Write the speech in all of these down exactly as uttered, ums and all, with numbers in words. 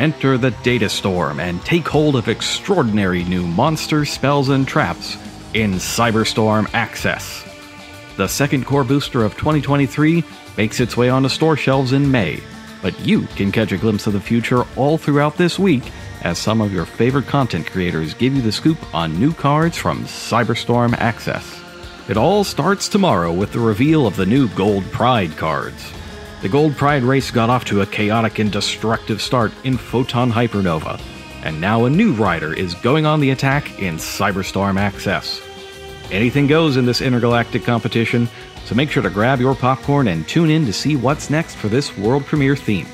Enter the Data Storm and take hold of extraordinary new monster spells and traps in Cyberstorm Access. The second core booster of twenty twenty-three makes its way onto store shelves in May, but you can catch a glimpse of the future all throughout this week as some of your favorite content creators give you the scoop on new cards from Cyberstorm Access. It all starts tomorrow with the reveal of the new Gold Pride cards. The Gold Pride race got off to a chaotic and destructive start in Photon Hypernova, and now a new rider is going on the attack in Cyberstorm Access. Anything goes in this intergalactic competition, so make sure to grab your popcorn and tune in to see what's next for this world premiere theme.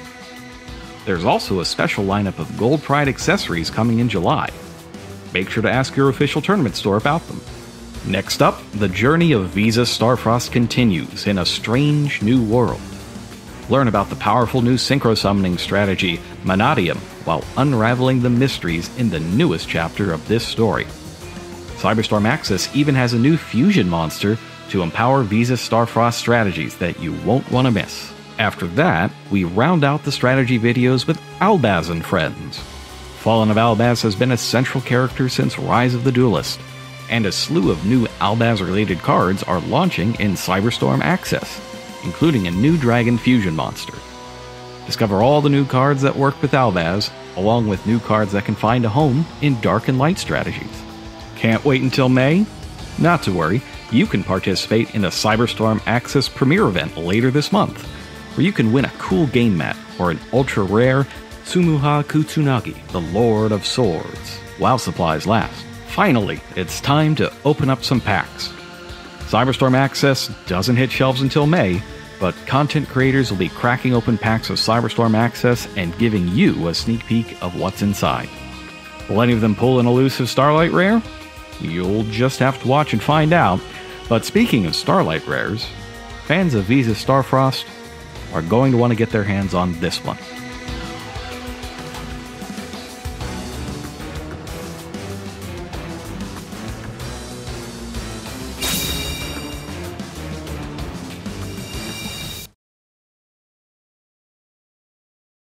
There's also a special lineup of Gold Pride accessories coming in July. Make sure to ask your official tournament store about them. Next up, the journey of Visas Starfrost continues in a strange new world. Learn about the powerful new synchro summoning strategy, Manadium, while unraveling the mysteries in the newest chapter of this story. Cyberstorm Access even has a new fusion monster to empower Visas Starfrost strategies that you won't want to miss. After that, we round out the strategy videos with Albaz and friends. Fallen of Albaz has been a central character since Rise of the Duelist, and a slew of new Albaz-related cards are launching in Cyberstorm Access, including a new dragon fusion monster. Discover all the new cards that work with Albaz, along with new cards that can find a home in dark and light strategies. Can't wait until May? Not to worry, you can participate in a Cyberstorm Access premiere event later this month, where you can win a cool game mat or an ultra-rare Tsukuyomi Kutsunagi, the Lord of Swords, while supplies last. Finally, it's time to open up some packs. Cyberstorm Access doesn't hit shelves until May, but content creators will be cracking open packs of Cyberstorm Access and giving you a sneak peek of what's inside. Will any of them pull an elusive Starlight Rare? You'll just have to watch and find out. But speaking of Starlight Rares, fans of Visas Starfrost are going to want to get their hands on this one.